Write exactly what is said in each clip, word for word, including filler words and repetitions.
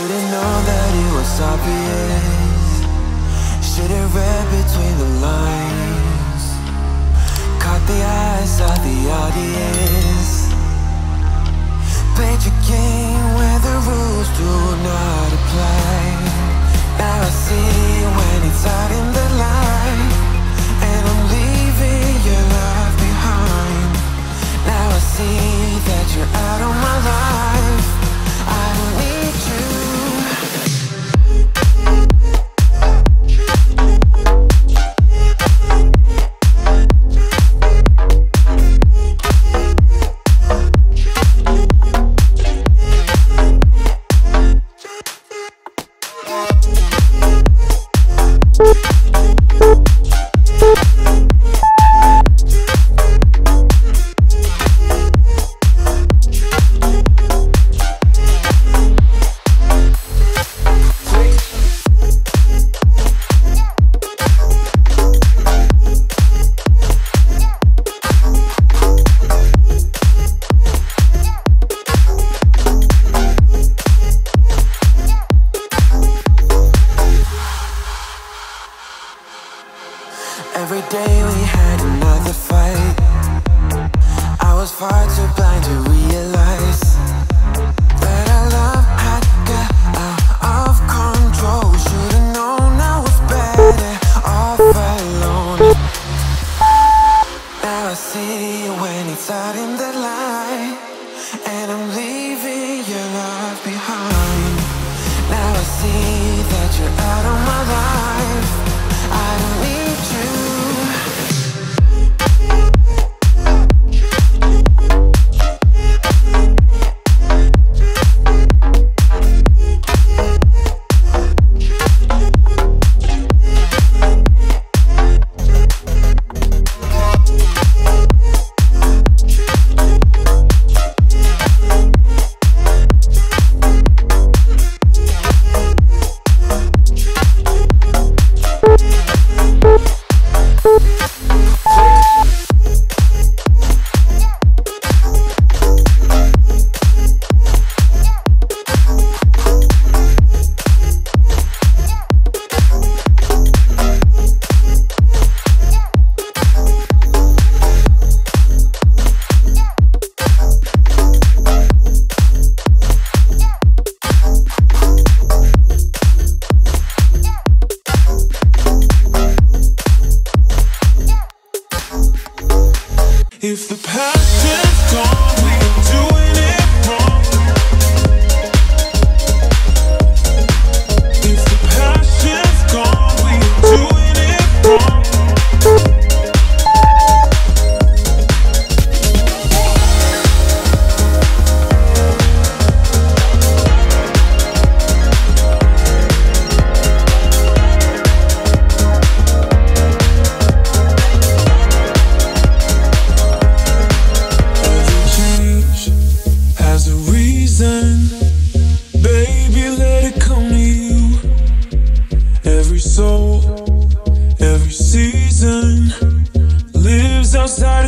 Should've known that it was obvious, should've read between the lines, caught the eyes of the audience, played your game where the rules do not apply. Now I see when it's out in the light, and I'm leaving your love behind. Now I see that you're out of my life. I don't need you. Every day we had another fight. I was far too blind to realize that our love had got out of control. Should've known I was better off alone. Now I see when it's out in the light, and I'm leaving your love behind. Now I see that you're out of my life. I don't need you. If the past is gone, we can do it.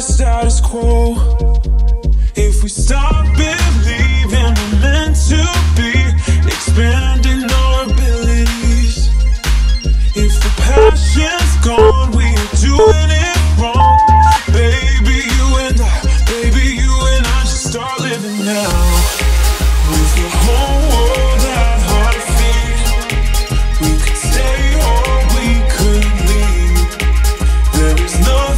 Status quo. If we stop believing we're meant to be, expanding our abilities. If the passion's gone, we are doing it wrong. Baby, you and I, baby, you and I should start living now. With your whole world at our feet, we could stay or we could leave. There is nothing.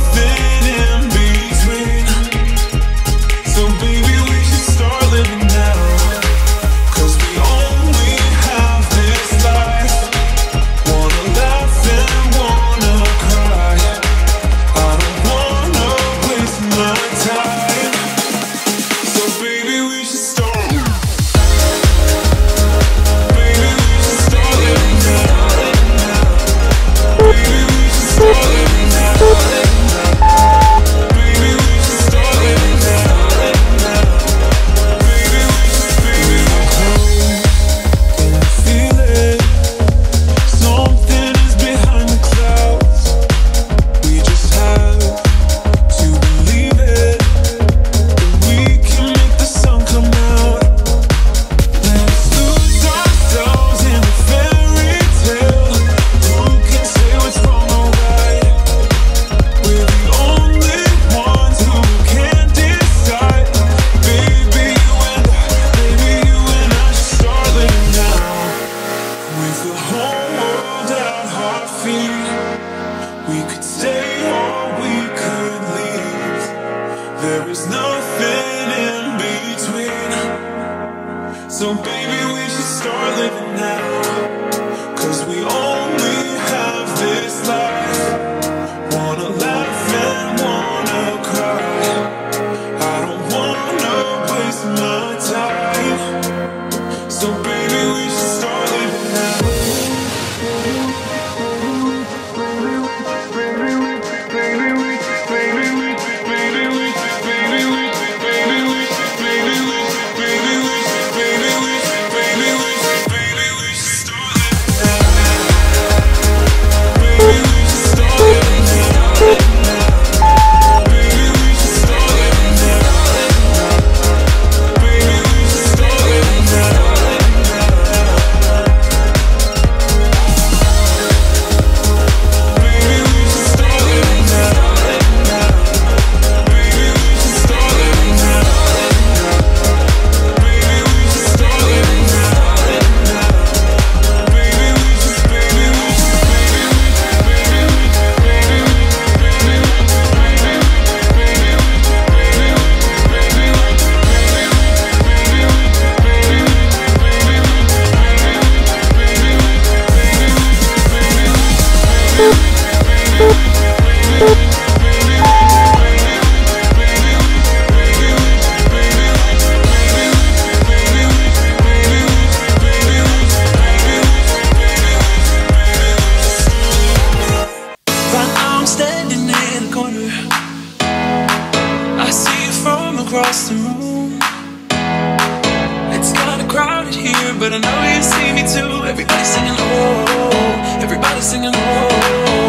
There is nothing in between. So baby, we should start living now, 'cause we only have this life. Wanna laugh and wanna cry, I don't wanna waste my time. So baby, we should start living now. Across the room, it's kinda crowded here, but I know you see me too. Everybody's singing oh, everybody's singing oh.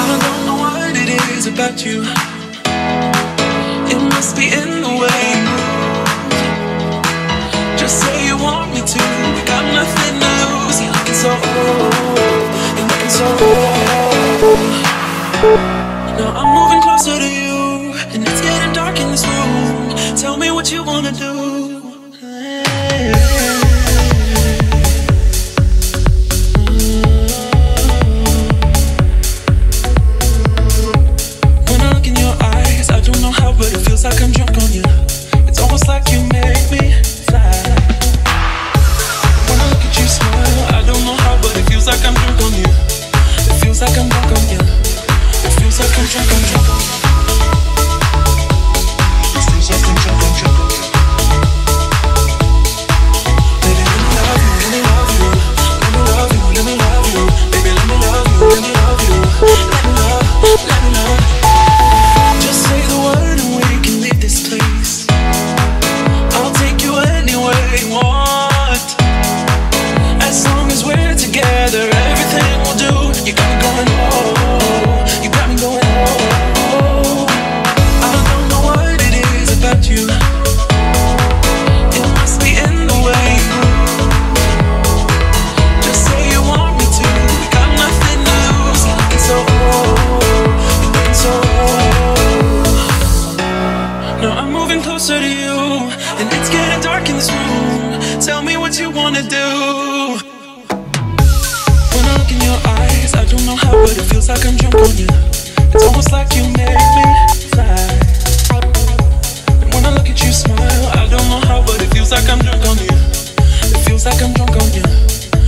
I don't know what it is about you, it must be in the way you move. Just say you want me to, we got nothing to lose. You're looking so oh, you're looking so oh. Now I'm moving closer to you, and it's getting dark in this room. Tell me what you wanna do. Hey. Control, control, control.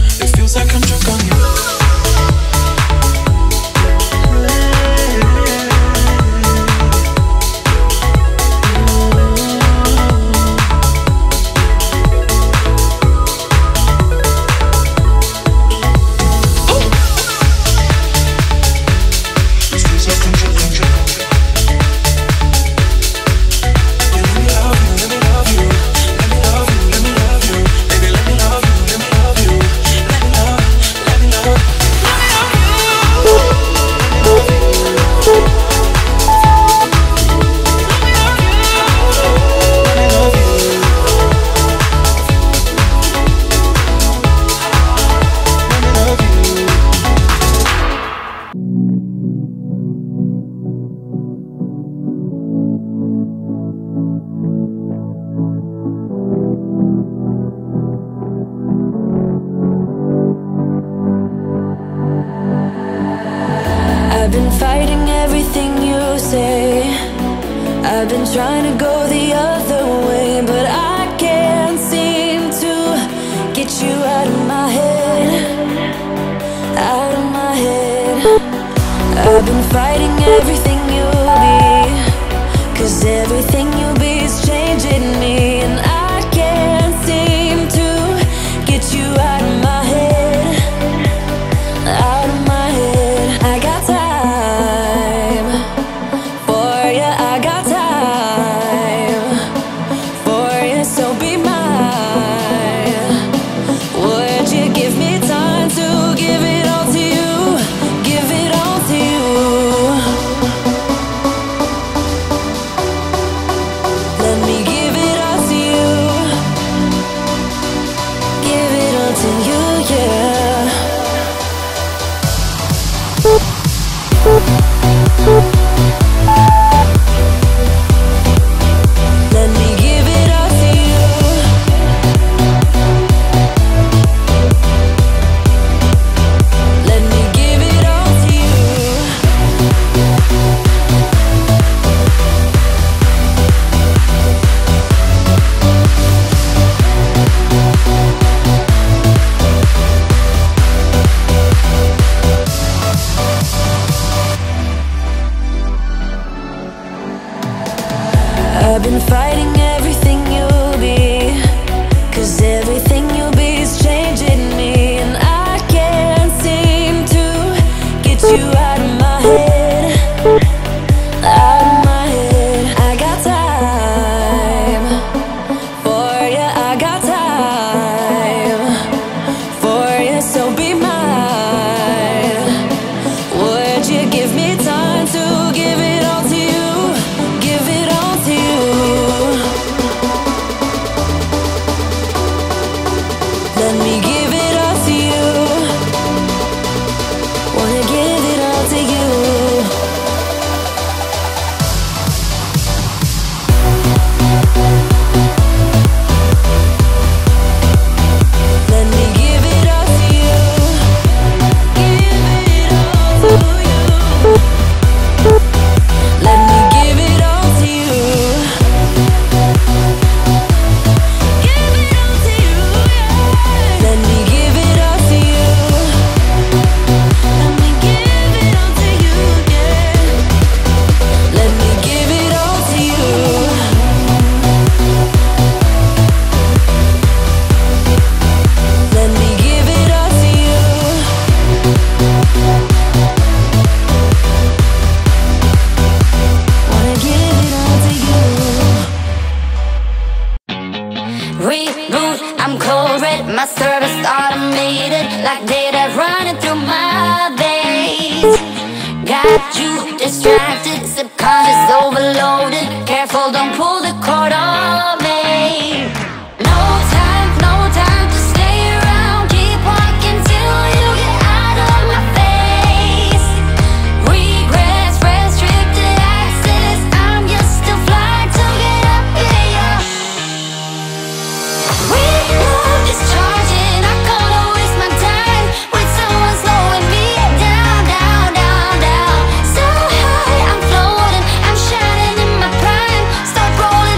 I've been trying to go the other way, but I can't seem to get you out of my head, out of my head. I've been fighting everything you'll be, 'cause everything you'll be is changing me, and I can't seem to get you out of my head, out of my head. I got time for you, I got time for you, so be mine. Would you give me time to give it all to you, give it all to you? Let me give it all to you, give it all to you, yeah. I've been fighting everything you'll be, 'cause everything you'll be is changing me, and I can't seem to get you out of my head, out of my head. I got time for you, I got time for you, so be mine. Would you give me time to give it all to you, give it all to you? Let me give it all to you, wanna give it all to you. Let me give it all to you, give it all to you. Let me give it all to you, give it all to you, yeah. Let me give it all to you, let me give it all to you, yeah. Let me give it all to you, let me give it all to you, wanna give it all to you. Reboot, I'm cold red, my service automated, like data running through my veins. Got you distracted, subconscious overloaded, careful, don't pull the cord on me. No time, no time to stay around, keep walking till you get out of my face. Regrets, restricted access, I'm just still fly to get up in your. Reload is charging, I'm gonna waste my time with someone slowing me down, down, down, down. So high, I'm floating, I'm shining in my prime, start rolling.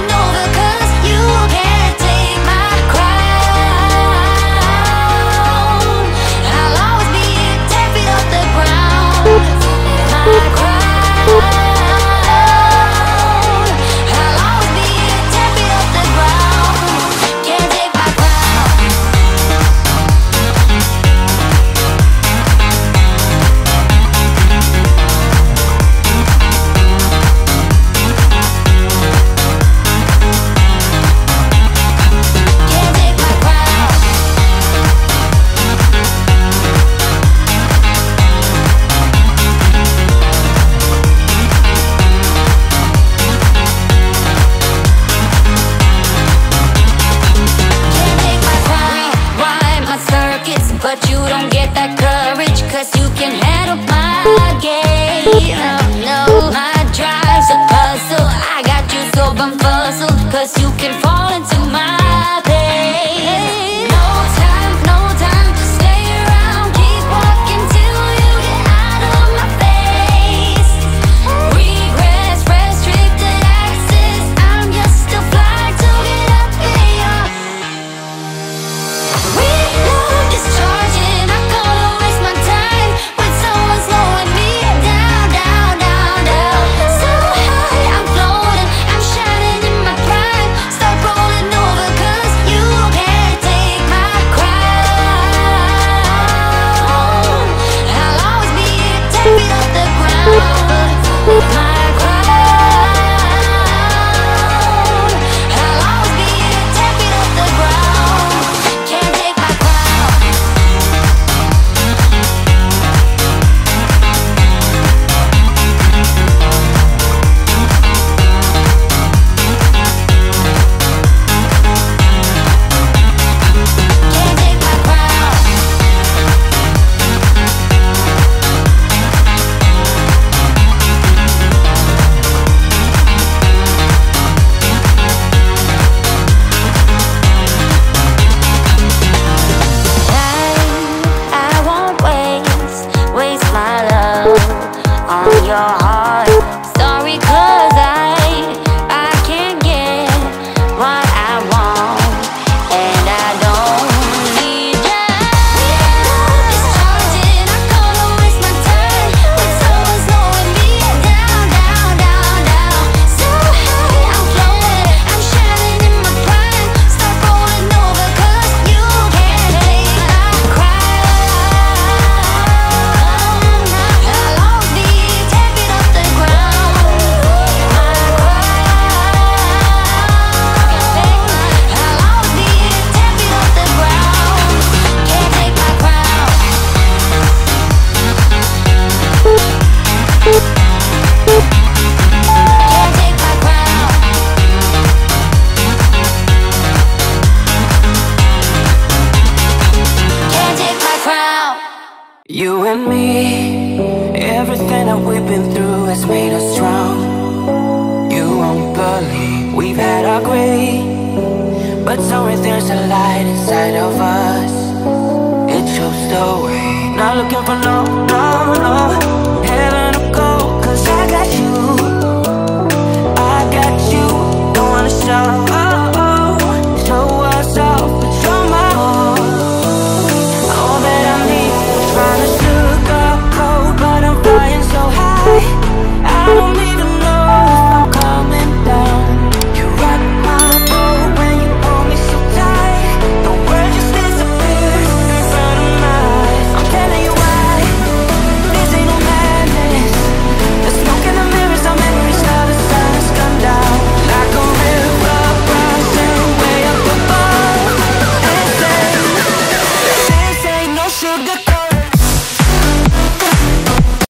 dark way, but somewhere there's a light inside of us. It shows the way. Not looking for no